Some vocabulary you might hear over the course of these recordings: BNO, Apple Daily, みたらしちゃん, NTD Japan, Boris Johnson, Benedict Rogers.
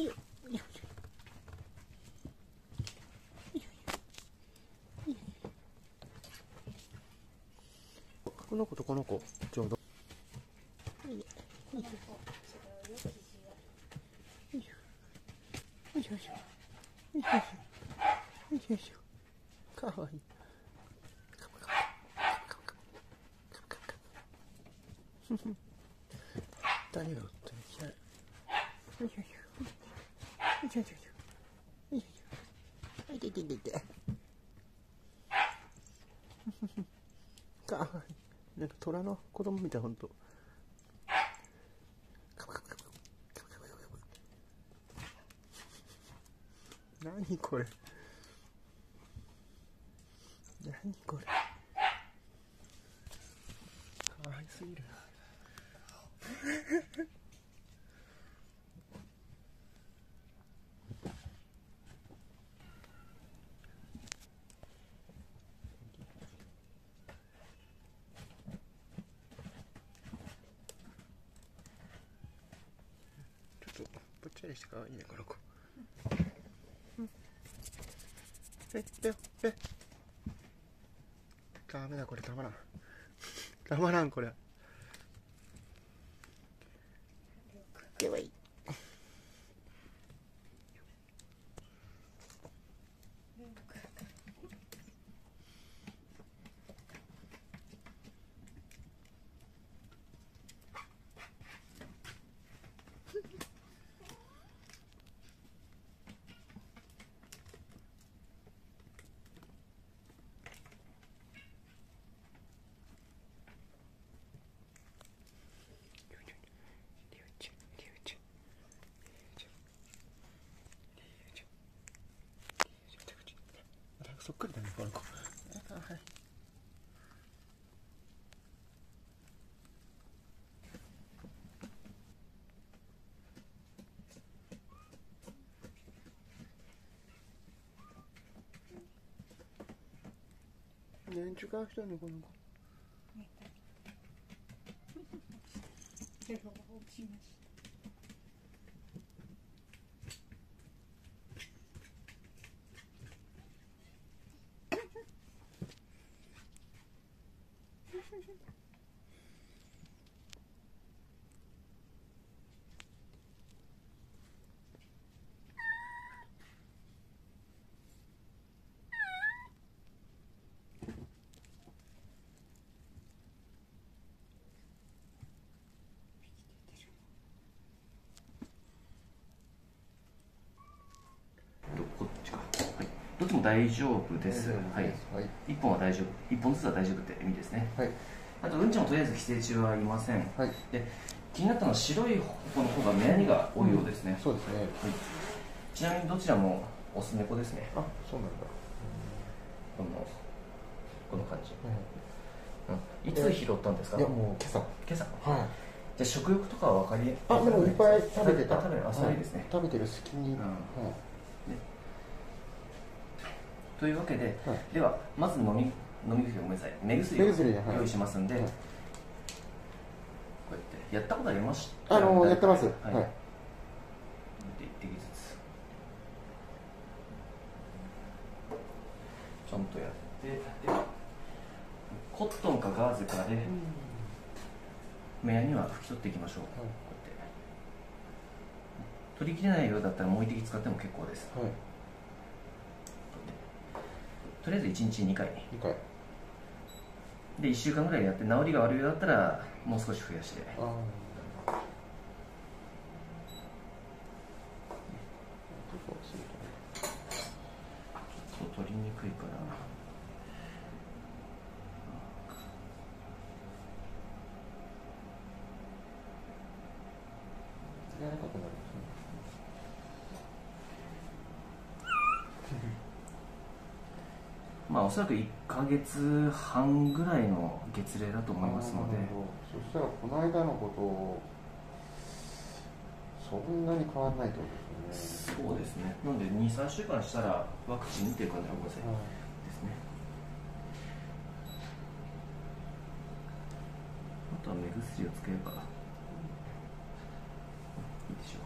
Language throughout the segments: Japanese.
いよ。この子とこの子ちょうど。かわいい。誰が打ってる気ない。かわいい。なんか虎の子供みたい、ほんと。何これ、何これ、かわいすぎるぽっちゃりして可愛いね、この子。ダメだこれ、たまらん、たまらんこれ。かわいい。そっくりだね、この子。はい。全然違う人ね、この子。どっちも大丈夫です。はい。一本は大丈夫。一本ずつは大丈夫って意味ですね。はい。あとうんちもとりあえず寄生虫はいません。はい。で、気になったのは白い方の方が目やにが多いようですね。そうですね。はい。ちなみにどちらもオス猫ですね。あ、そうなんだ。この感じ。いつ拾ったんですか？いやもう今朝。今朝。はい。じゃ食欲とかはわかり？あ、でもいっぱい食べてた。食べる。あ、そうですね。食べてる隙に。うん。というわけで、ではまず飲み薬ごめんなさい、目薬を用意しますんで、こうやってやったことありました？やってます。はい。1滴ずつちゃんとやって、コットンかガーゼかで目やには拭き取っていきましょう。こうやって取りきれないようだったらもう1滴使っても結構です。とりあえず1日2回で1週間ぐらいやって、治りが悪いようだったらもう少し増やして、ちょっと取りにくいからやわらかくなる。まあおそらく1ヶ月半ぐらいの月齢だと思いますので、そしたらこの間のことをそんなに変わらないと思うんですよね。そうですね。なので2、3週間したらワクチンっていう感じ、ごめんなさい、ですね。あとは目薬をつけるからいいでしょう。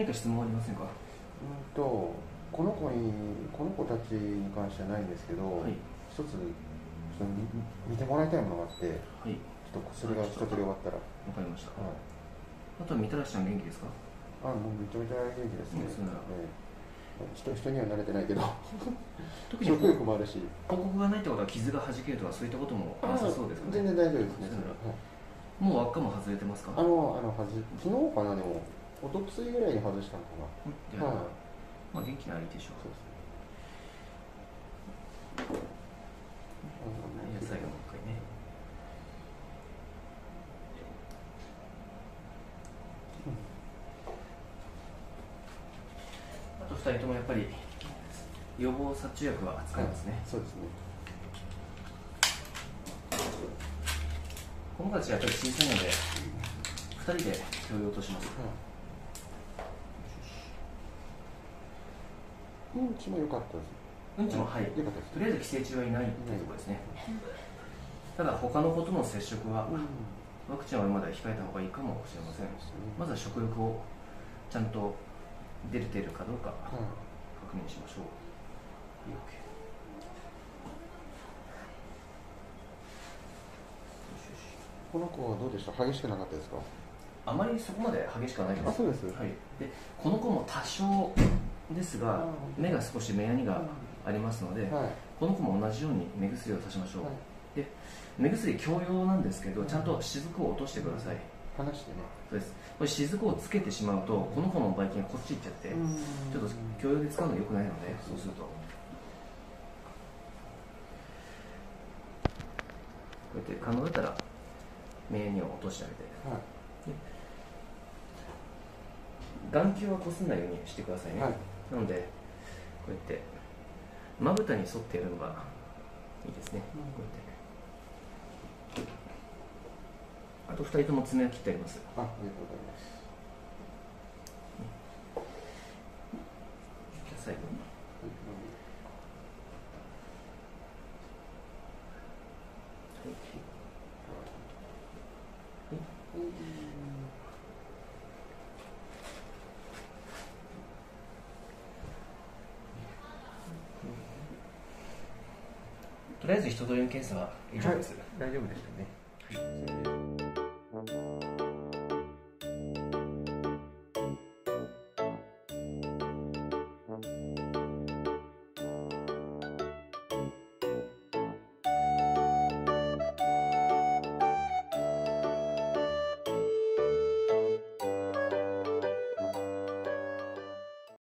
何か質問ありませんか？この子たちに関してはないんですけど、はい、一つ見てもらいたいものがあって、はい、ちょっとそれが一通り終わったら。わかりました。はい、あとはみたらしちゃん元気ですか？あ、もうめちゃめちゃ元気ですね。人には慣れてないけど特に食欲もあるし、広告がないってことは傷がはじけるとかそういったこともなさそうですかね？全然大丈夫ですね。もう輪っかも外れてますか？昨日かな、でもおとついぐらいに外したのかな。まあ元気なりでしょう。野菜がもう一回ね、2人ともやっぱり予防殺虫薬は扱いますね。そうですね。この子たちはやっぱり小さいので、2人で共用とします。うんちも良かったです。うんちもはい。とりあえず寄生虫はいないというところですね。ただ他の子との接触はワクチンはまだ控えた方がいいかもしれません。まずは食欲をちゃんと出てるかどうか確認しましょう。この子はどうでした？激しくなかったですか？あまりそこまで激しくはないです。そうです。はい。で、この子も多少ですが、目が少し目やにがありますので、この子も同じように目薬を足しましょう。で、目薬強用なんですけど、ちゃんと滴を落としてください。離してね。そうです。これ滴をつけてしまうと、この子のばい菌がこっち行っちゃって、ちょっと共用で使うの良くないので、そうするとこうやって可能だったら目に落としてあげて、眼球はこすんないようにしてくださいね。なのでこうやってまぶたに沿ってやるのがいいですね。こうやって、あと2人とも爪は切ってあります。ありがとうございます。じゃあ最後に、とりあえず人通りの検査は以上です。大丈夫でしたね。Thank you.